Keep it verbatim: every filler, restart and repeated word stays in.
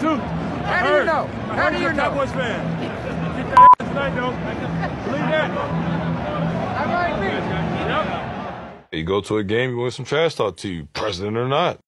too. How do you know? How do you know? Cowboys fan. Get that ass tonight, though. Believe that. I might be. Yep. You go to a game, you want some trash talk to you, president or not.